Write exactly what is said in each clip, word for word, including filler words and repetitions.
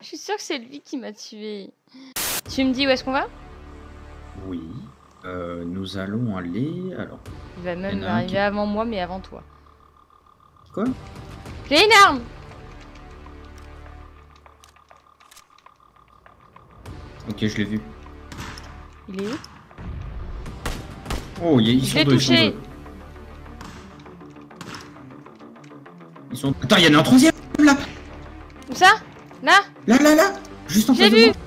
Je suis sûre que c'est lui qui m'a tué. Tu me dis où est-ce qu'on va? Oui, euh, nous allons aller... Alors. Il va même arriver qui... avant moi, mais avant toi. Quoi? J'ai une arme! Ok, je l'ai vu. Il est où? Oh, ils sont deux, ils sont deux. Ils sont... Attends, il y en a un troisième là! Où ça? Là? Là, là, là! Juste en face de moi. J'ai vu!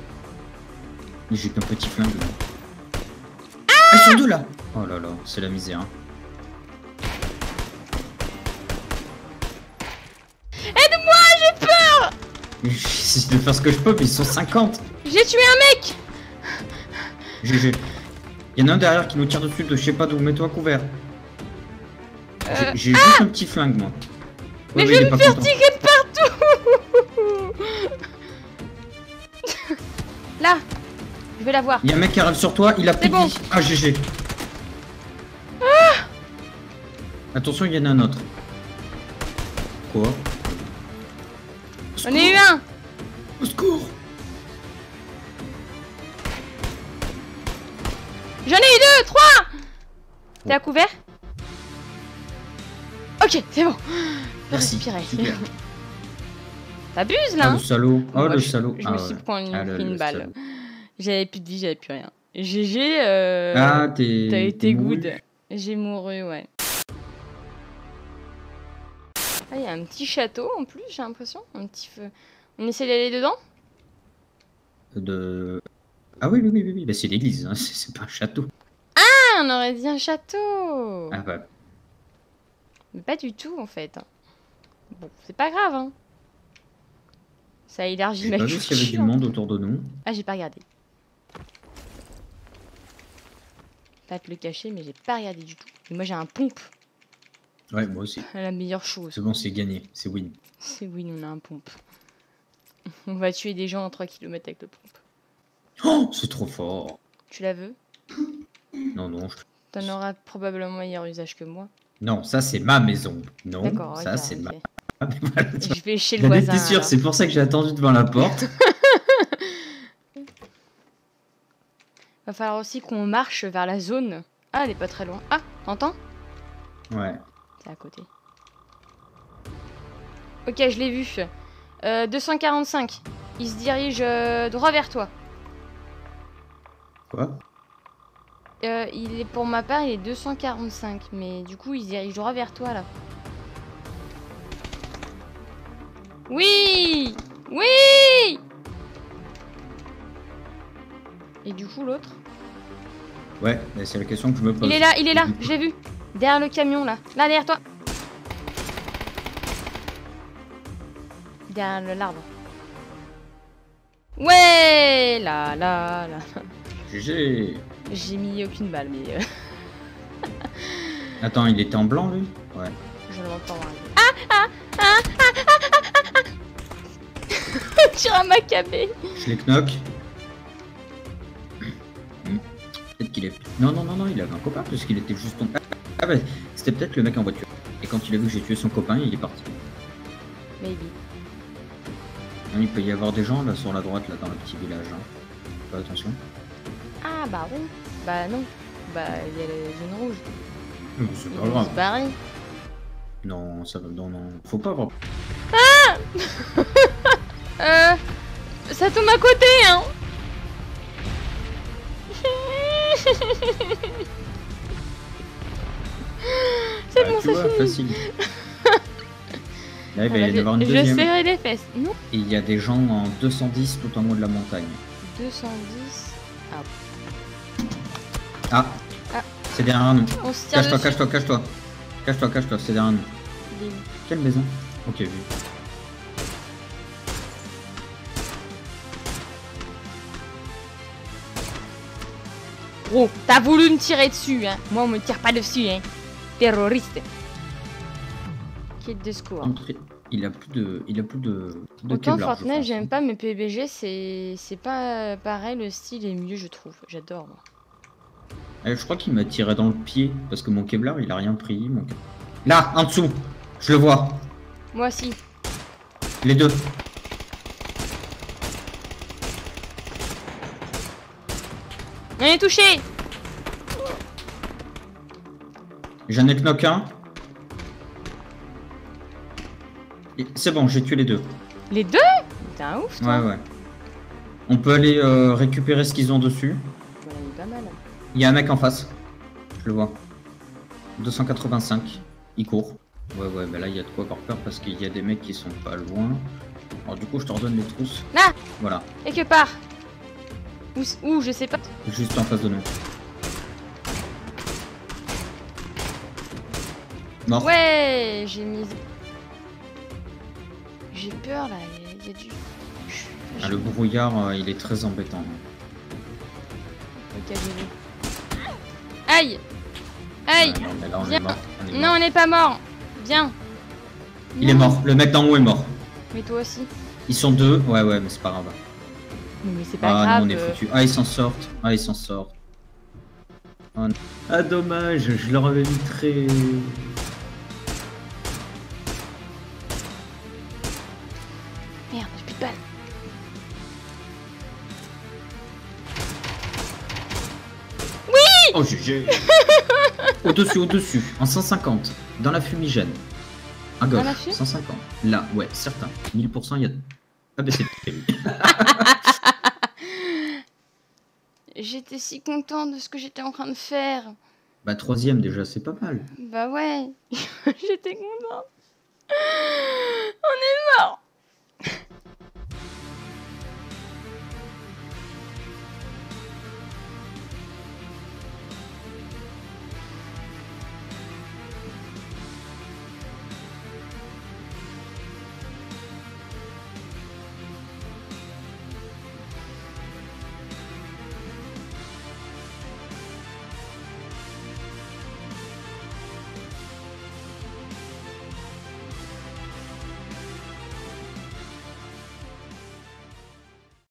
J'ai qu'un petit flingue là. Ah, ah! Ils sont deux là! Oh là là, c'est la misère. Hein. Aide-moi, j'ai peur! J'essaie de faire ce que je peux, mais ils sont cinquante! J'ai tué un mec! G G. Il y en a un derrière qui nous tire dessus de je sais pas d'où, mets-toi à couvert. Euh... J'ai ah juste un petit flingue moi. Ouais, mais je vais me faire tirer partout. Là, je vais la voir. Il y a un mec qui arrive sur toi, il a pris bon. Ah G G. Ah attention, il y en a un autre. Quoi? J'en ai eu un. Au secours. J'en ai eu deux, trois. T'es à couvert? Ok, c'est bon. Merci. T'abuses là, hein? Ah, le salaud. Oh, moi, le je, salaud. Je me ah, suis ouais. pris une, ah, une balle. J'avais plus de vie, j'avais plus rien. G G, euh, ah, t'as été good. J'ai mouru, ouais. Ah, il y a un petit château en plus, j'ai l'impression. Un petit feu. On essaie d'aller dedans? De... Ah oui, oui, oui, oui, oui. Bah, c'est l'église, hein. C'est pas un château. Ah, on aurait dit un château. Ah bah. Mais pas du tout en fait. Bon, c'est pas grave, hein. Ça élargit ma culture. J'ai pas vu qu'il y avait du monde autour de nous. Ah, j'ai pas regardé. Pas te le cacher, mais j'ai pas regardé du tout. Et moi, j'ai un pompe. Ouais, moi aussi. La meilleure chose. C'est bon, c'est gagné. C'est win. C'est win, on a un pompe. On va tuer des gens en trois kilomètres avec le pompe. Oh, c'est trop fort. Tu la veux? Non, non. Je... T'en auras probablement meilleur usage que moi. Non, ça c'est ma maison. Non, ça c'est ma... Je vais chez le voisin. T'es sûr, c'est pour ça que j'ai attendu devant la porte. Va falloir aussi qu'on marche vers la zone. Ah, elle est pas très loin. Ah, t'entends? Ouais. C'est à côté. Ok, je l'ai vu. Euh, deux cent quarante-cinq. Il se dirige euh, droit vers toi. Quoi? Euh, il est, pour ma part, il est deux cent quarante-cinq, mais du coup, il se dirige droit vers toi, là. Oui! Oui! Et du coup, l'autre? Ouais, c'est la question que je me pose. Il est là, il est là, je l'ai vu. Derrière le camion, là. Là, derrière toi. Derrière l'arbre. Ouais! Là, là, là. G G! J'ai mis aucune balle, mais... Euh... Attends, il était en blanc, lui? Ouais. Je l'entends. Hein. Ah, ah, ah, ah, ah, ah, ah. Tu ramacabé. Je les knock. Peut-être qu'il est... Non, non, non, non, il avait un copain, parce qu'il était juste... En... Ah, bah, c'était peut-être le mec en voiture. Et quand il a vu que j'ai tué son copain, il est parti. Maybe. Il peut y avoir des gens, là, sur la droite, là, dans le petit village. Hein. Fais attention. Ah bah oui, bah non, bah il y a les zones rouges. C'est pas grave. Barré. Non, ça va, non, non, faut pas avoir. Ah euh, ça tombe à côté, hein. C'est bah, bon, ça finit. Facile. Là, il va y en avoir une deuxième. Je serrai les fesses, non. Il y a des gens en deux cent dix tout en haut de la montagne. deux cent dix. Ah. Ah, ah. C'est derrière nous. Cache-toi, cache-toi, cache-toi. Cache-toi, cache-toi, c'est derrière nous. Des... Quelle maison? Ok, vu. Oh, t'as voulu me tirer dessus, hein. Moi, on me tire pas dessus, hein. Terroriste. Kit de secours. Il a plus de... Il a plus de... de autant Kevlar, Fortnite, j'aime pas, mais P B G, c'est pas pareil. Le style est mieux, je trouve. J'adore, moi. Eh, je crois qu'il m'a tiré dans le pied parce que mon Kevlar il a rien pris. Mon... Là, en dessous, je le vois. Moi aussi. Les deux. On est touché. J'en ai knock un. C'est bon, j'ai tué les deux. Les deux? T'es un ouf toi. Ouais, ouais. On peut aller euh, récupérer ce qu'ils ont dessus. Ouais, il est pas mal. Il y a un mec en face. Je le vois. deux cent quatre-vingt-cinq. Il court. Ouais, ouais, bah là, il y a de quoi avoir peur parce qu'il y a des mecs qui sont pas loin. Alors, du coup, je te redonne les trousses. Ah! Voilà. Et que part? Où, où? Je sais pas. Juste en face de nous. Mort. Ouais, j'ai mis. J'ai peur là, il y a du... Ah, le brouillard, euh, il est très embêtant. Ok, j'ai Aïe Aïe ouais, non, mais là, on est mort. On est non, mort. On n'est pas mort. Viens. Il non. est mort, le mec d'en haut est mort. Mais toi aussi. Ils sont deux, ouais, ouais, mais c'est pas grave. Mais c'est pas ah, grave. Non, on est foutus. Ah, ils s'en sortent. Ah, ils s'en sortent. Oh, ah, dommage, je leur avais mis très... Merde, j'ai plus de balles. Oui! Oh, j'ai... Au-dessus, au-dessus, en cent cinquante, dans la fumigène. Un gauche, cent cinquante. Là, ouais, certain. mille pour cent, il y a... Ah ben c'est... J'étais si content de ce que j'étais en train de faire. Bah, troisième déjà, c'est pas mal. Bah ouais, j'étais content. On est mort.